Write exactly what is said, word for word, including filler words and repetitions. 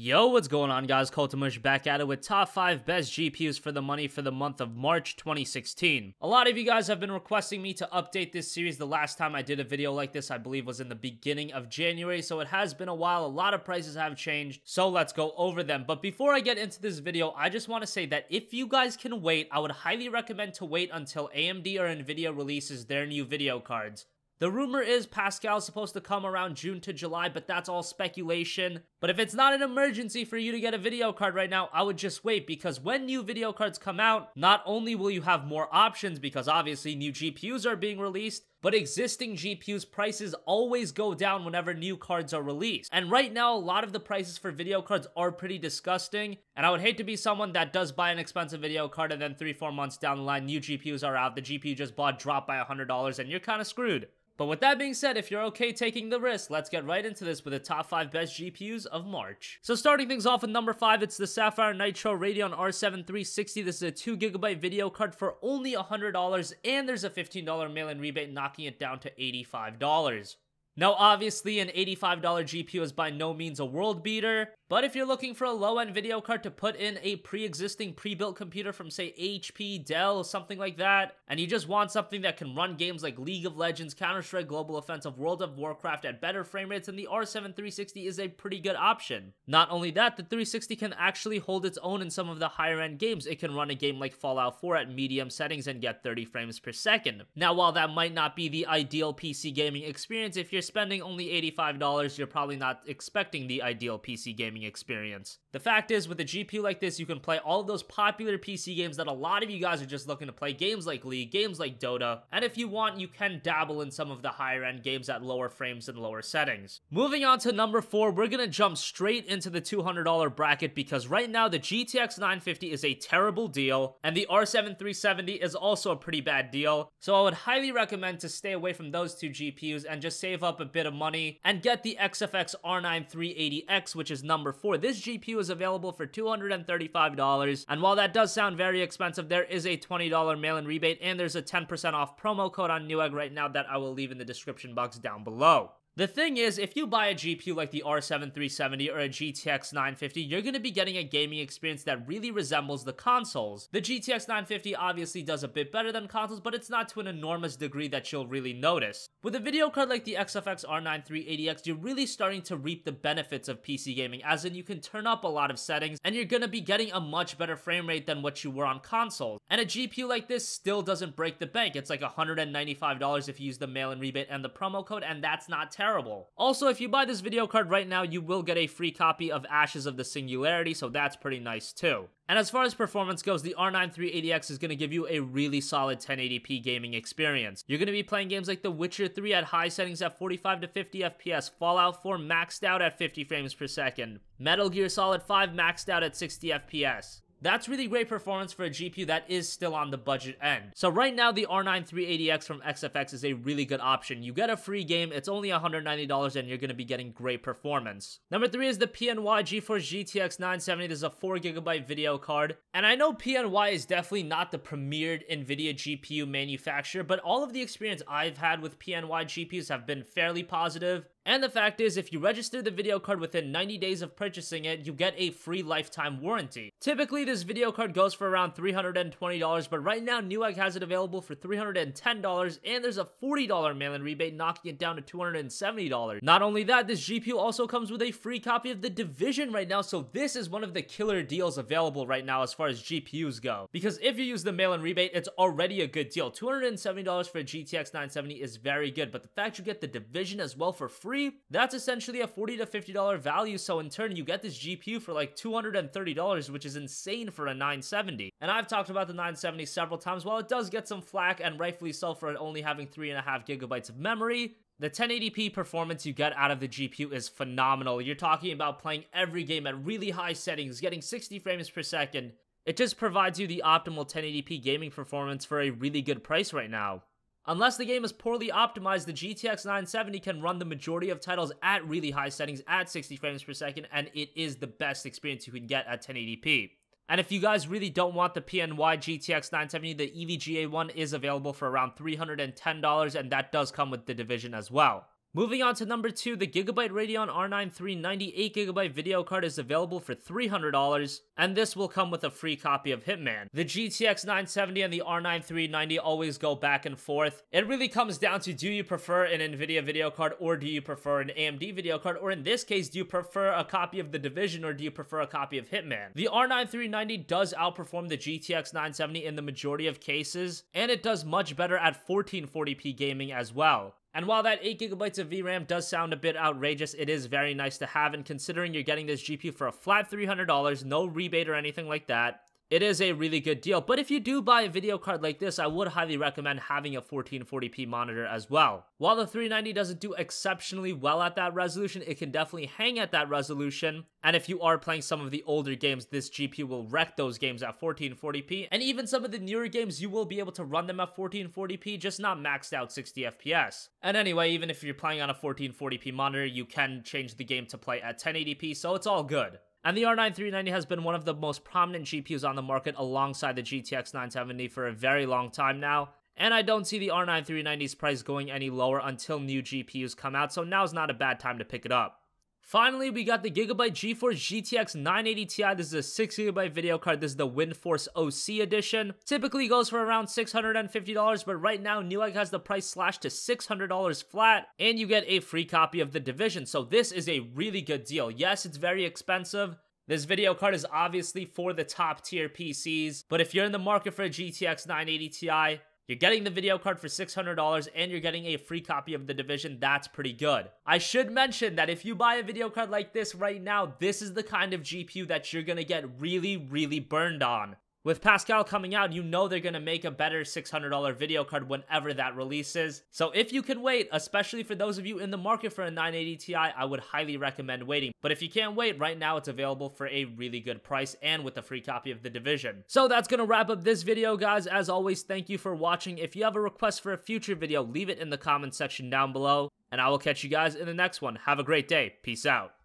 Yo, what's going on, guys? CultOfMush back at it with top five best G P Us for the money for the month of March twenty sixteen. A lot of you guys have been requesting me to update this series. The last time I did a video like this, I believe, was in the beginning of January, so it has been a while. A lot of prices have changed, so let's go over them. But before I get into this video, I just want to say that if you guys can wait, I would highly recommend to wait until A M D or NVIDIA releases their new video cards. The rumor is Pascal is supposed to come around June to July, but that's all speculation. But if it's not an emergency for you to get a video card right now, I would just wait, because when new video cards come out, not only will you have more options because obviously new G P Us are being released, but existing G P Us prices always go down whenever new cards are released. And right now, a lot of the prices for video cards are pretty disgusting. And I would hate to be someone that does buy an expensive video card and then three, four months down the line, new G P Us are out, the G P U just bought dropped by one hundred dollars, and you're kind of screwed. But with that being said, if you're okay taking the risk, let's get right into this with the top five best G P Us of March. So starting things off with number five, it's the Sapphire Nitro Radeon R seven three sixty. This is a two gigabyte video card for only one hundred dollars, and there's a fifteen dollar mail-in rebate, knocking it down to eighty-five dollars. Now, obviously, an eighty-five dollar G P U is by no means a world beater, but if you're looking for a low-end video card to put in a pre-existing, pre-built computer from, say, H P, Dell, something like that, and you just want something that can run games like League of Legends, Counter-Strike, Global Offensive, World of Warcraft at better frame rates, then the R seven three sixty is a pretty good option. Not only that, the three sixty can actually hold its own in some of the higher-end games. It can run a game like Fallout four at medium settings and get thirty frames per second. Now, while that might not be the ideal P C gaming experience, if you're spending only eighty-five dollars, you're probably not expecting the ideal P C gaming experience. The fact is, with a G P U like this, you can play all of those popular P C games that a lot of you guys are just looking to play, games like League, games like Dota, and if you want, you can dabble in some of the higher-end games at lower frames and lower settings. Moving on to number four, we're gonna jump straight into the two hundred dollar bracket, because right now the G T X nine fifty is a terrible deal, and the R seven three seventy is also a pretty bad deal, so I would highly recommend to stay away from those two G P Us and just save up a bit of money and get the X F X R nine three eighty X, which is number four. This G P U is available for two hundred thirty-five dollars, and while that does sound very expensive, there is a twenty dollar mail-in rebate, and there's a ten percent off promo code on Newegg right now that I will leave in the description box down below. The thing is, if you buy a G P U like the R seven three seventy or a G T X nine fifty, you're going to be getting a gaming experience that really resembles the consoles. The G T X nine fifty obviously does a bit better than consoles, but it's not to an enormous degree that you'll really notice. With a video card like the X F X R nine three eighty X, you're really starting to reap the benefits of P C gaming, as in you can turn up a lot of settings, and you're going to be getting a much better frame rate than what you were on consoles. And a G P U like this still doesn't break the bank. It's like one hundred ninety-five dollars if you use the mail-in rebate and the promo code, and that's not terrible. Terrible. Also, if you buy this video card right now, you will get a free copy of Ashes of the Singularity, so that's pretty nice too. And as far as performance goes, the R nine three eighty X is going to give you a really solid ten eighty p gaming experience. You're going to be playing games like The Witcher three at high settings at forty-five to fifty F P S, Fallout four maxed out at fifty frames per second, Metal Gear Solid five maxed out at sixty F P S. That's really great performance for a G P U that is still on the budget end. So right now, the R nine three eighty X from X F X is a really good option. You get a free game, it's only one hundred ninety dollars, and you're going to be getting great performance. Number three is the P N Y GeForce G T X nine seventy. This is a four gigabyte video card. And I know P N Y is definitely not the premiered NVIDIA G P U manufacturer, but all of the experience I've had with P N Y G P Us have been fairly positive. And the fact is, if you register the video card within ninety days of purchasing it, you get a free lifetime warranty. Typically, this video card goes for around three hundred twenty dollars, but right now, Newegg has it available for three hundred ten dollars, and there's a forty dollar mail-in rebate, knocking it down to two hundred seventy dollars. Not only that, this G P U also comes with a free copy of The Division right now, so this is one of the killer deals available right now as far as G P Us go. Because if you use the mail-in rebate, it's already a good deal. two hundred seventy dollars for a G T X nine seventy is very good, but the fact you get The Division as well for free, that's essentially a forty to fifty dollar value, so in turn you get this G P U for like two hundred thirty dollars, which is insane for a nine seventy. And I've talked about the nine seventy several times. While it does get some flack, and rightfully so, for it only having three and a half gigabytes of memory, the ten eighty p performance you get out of the G P U is phenomenal. You're talking about playing every game at really high settings, getting sixty frames per second. It just provides you the optimal ten eighty p gaming performance for a really good price right now. Unless the game is poorly optimized, the G T X nine seventy can run the majority of titles at really high settings at sixty frames per second, and it is the best experience you can get at ten eighty p. And if you guys really don't want the P N Y G T X nine seventy, the E V G A one is available for around three hundred ten dollars, and that does come with The Division as well. Moving on to number two, the Gigabyte Radeon R nine three ninety eight gigabyte video card is available for three hundred dollars, and this will come with a free copy of Hitman. The G T X nine seventy and the R nine three ninety always go back and forth. It really comes down to, do you prefer an NVIDIA video card, or do you prefer an A M D video card, or in this case, do you prefer a copy of The Division, or do you prefer a copy of Hitman? The R nine three ninety does outperform the G T X nine seventy in the majority of cases, and it does much better at fourteen forty p gaming as well. And while that eight gigabytes of V RAM does sound a bit outrageous, it is very nice to have, and considering you're getting this G P U for a flat three hundred dollars, no rebate or anything like that, it is a really good deal. But if you do buy a video card like this, I would highly recommend having a fourteen forty p monitor as well. While the three ninety doesn't do exceptionally well at that resolution, it can definitely hang at that resolution. And if you are playing some of the older games, this G P U will wreck those games at fourteen forty p. And even some of the newer games, you will be able to run them at fourteen forty p, just not maxed out sixty F P S. And anyway, even if you're playing on a fourteen forty p monitor, you can change the game to play at ten eighty p, so it's all good. And the R nine three ninety has been one of the most prominent G P Us on the market alongside the G T X nine seventy for a very long time now. And I don't see the R nine three ninety price going any lower until new G P Us come out, so now's not a bad time to pick it up. Finally, we got the Gigabyte GeForce G T X nine eighty T I. This is a six gigabyte video card. This is the Windforce O C edition. Typically goes for around six hundred fifty dollars, but right now Newegg has the price slashed to six hundred dollars flat, and you get a free copy of The Division, so this is a really good deal. Yes, it's very expensive. This video card is obviously for the top tier P Cs, but if you're in the market for a G T X nine eighty T I, you're getting the video card for six hundred dollars and you're getting a free copy of The Division. That's pretty good. I should mention that if you buy a video card like this right now, this is the kind of G P U that you're gonna get really, really burned on. With Pascal coming out, you know they're gonna make a better six hundred dollar video card whenever that releases. So if you can wait, especially for those of you in the market for a nine eighty T I, I would highly recommend waiting. But if you can't wait, right now it's available for a really good price and with a free copy of The Division. So that's gonna wrap up this video, guys. As always, thank you for watching. If you have a request for a future video, leave it in the comment section down below, and I will catch you guys in the next one. Have a great day. Peace out.